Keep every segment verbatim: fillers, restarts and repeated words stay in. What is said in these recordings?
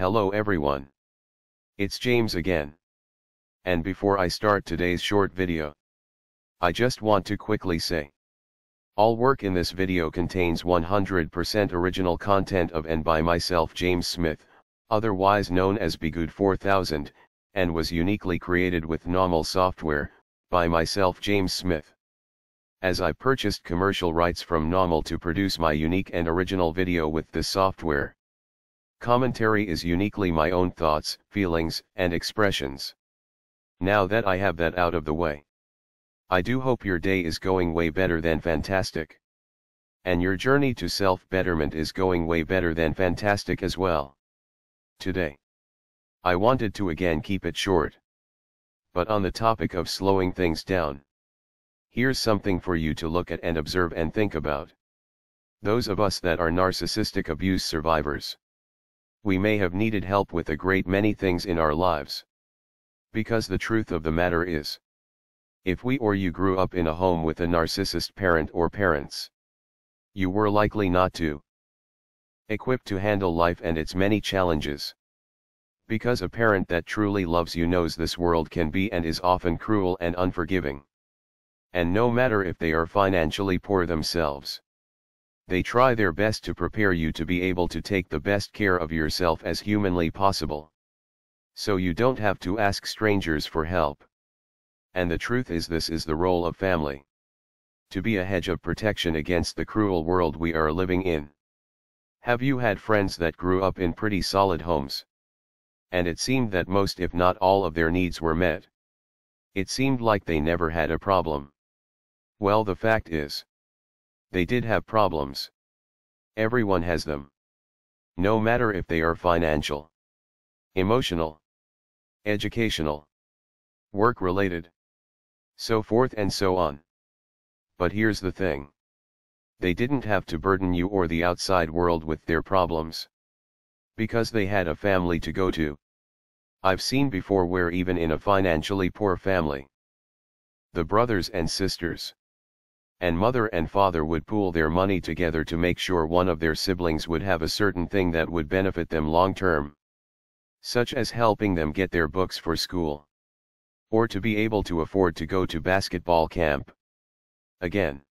Hello everyone. It's James again. And before I start today's short video, I just want to quickly say, all work in this video contains one hundred percent original content of and by myself, James Smith, otherwise known as BeGood four thousand, and was uniquely created with NAWMAL software, by myself, James Smith. As I purchased commercial rights from NAWMAL to produce my unique and original video with this software. Commentary is uniquely my own thoughts, feelings, and expressions. Now that I have that out of the way, I do hope your day is going way better than fantastic. And your journey to self-betterment is going way better than fantastic as well. Today, I wanted to again keep it short. But on the topic of slowing things down, here's something for you to look at and observe and think about. Those of us that are narcissistic abuse survivors, we may have needed help with a great many things in our lives. Because the truth of the matter is, if we or you grew up in a home with a narcissist parent or parents, you were likely not to equipped to handle life and its many challenges. Because a parent that truly loves you knows this world can be and is often cruel and unforgiving. And no matter if they are financially poor themselves, they try their best to prepare you to be able to take the best care of yourself as humanly possible. So you don't have to ask strangers for help. And the truth is, this is the role of family. To be a hedge of protection against the cruel world we are living in. Have you had friends that grew up in pretty solid homes? And it seemed that most, if not all, of their needs were met. It seemed like they never had a problem. Well, the fact is, they did have problems. Everyone has them. No matter if they are financial, emotional, educational, work-related, so forth and so on. But here's the thing. They didn't have to burden you or the outside world with their problems. Because they had a family to go to. I've seen before where even in a financially poor family, the brothers and sisters, and mother and father would pool their money together to make sure one of their siblings would have a certain thing that would benefit them long-term. Such as helping them get their books for school. Or to be able to afford to go to basketball camp. Again,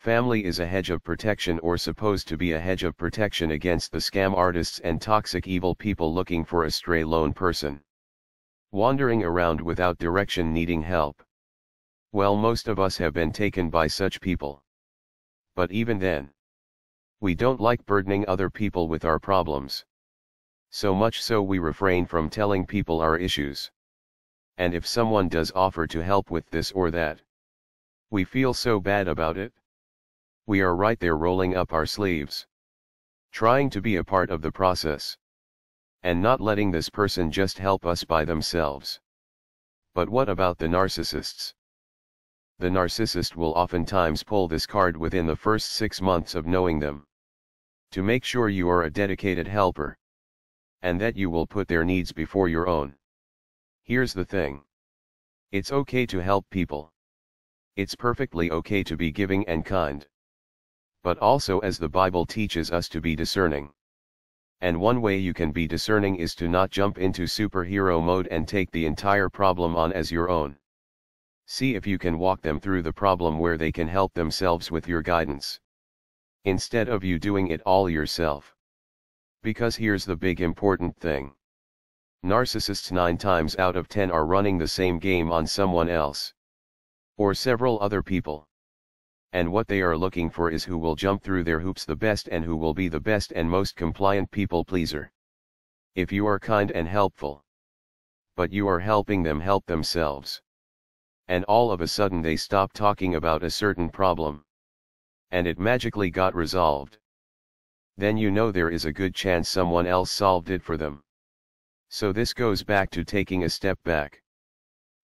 family is a hedge of protection, or supposed to be a hedge of protection, against the scam artists and toxic evil people looking for a stray lone person. Wandering around without direction, needing help. Well, most of us have been taken by such people. But even then, we don't like burdening other people with our problems. So much so we refrain from telling people our issues. And if someone does offer to help with this or that, we feel so bad about it. We are right there rolling up our sleeves, trying to be a part of the process, and not letting this person just help us by themselves. But what about the narcissists? The narcissist will oftentimes pull this card within the first six months of knowing them, to make sure you are a dedicated helper, and that you will put their needs before your own. Here's the thing. It's okay to help people. It's perfectly okay to be giving and kind. But also, as the Bible teaches us, to be discerning. And one way you can be discerning is to not jump into superhero mode and take the entire problem on as your own. See if you can walk them through the problem where they can help themselves with your guidance. Instead of you doing it all yourself. Because here's the big important thing. Narcissists nine times out of ten are running the same game on someone else. Or several other people. And what they are looking for is who will jump through their hoops the best and who will be the best and most compliant people pleaser. If you are kind and helpful. But you are helping them help themselves. And all of a sudden they stop talking about a certain problem. And it magically got resolved. Then you know there is a good chance someone else solved it for them. So this goes back to taking a step back.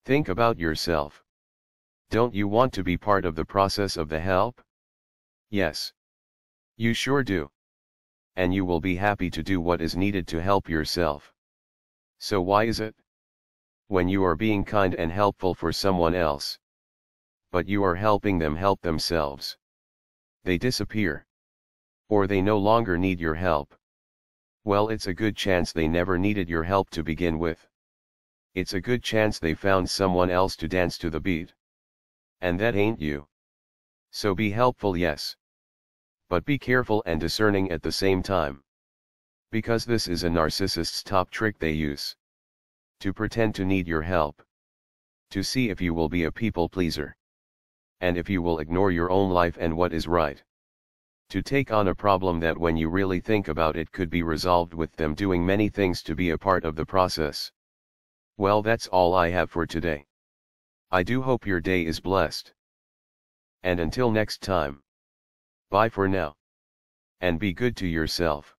Think about yourself. Don't you want to be part of the process of the help? Yes. You sure do. And you will be happy to do what is needed to help yourself. So why is it? When you are being kind and helpful for someone else, but you are helping them help themselves, they disappear. Or they no longer need your help. Well, it's a good chance they never needed your help to begin with. It's a good chance they found someone else to dance to the beat. And that ain't you. So be helpful, yes. But be careful and discerning at the same time. Because this is a narcissist's top trick they use. To pretend to need your help. To see if you will be a people pleaser. And if you will ignore your own life and what is right. To take on a problem that when you really think about it could be resolved with them doing many things to be a part of the process. Well, that's all I have for today. I do hope your day is blessed. And until next time. Bye for now. And be good to yourself.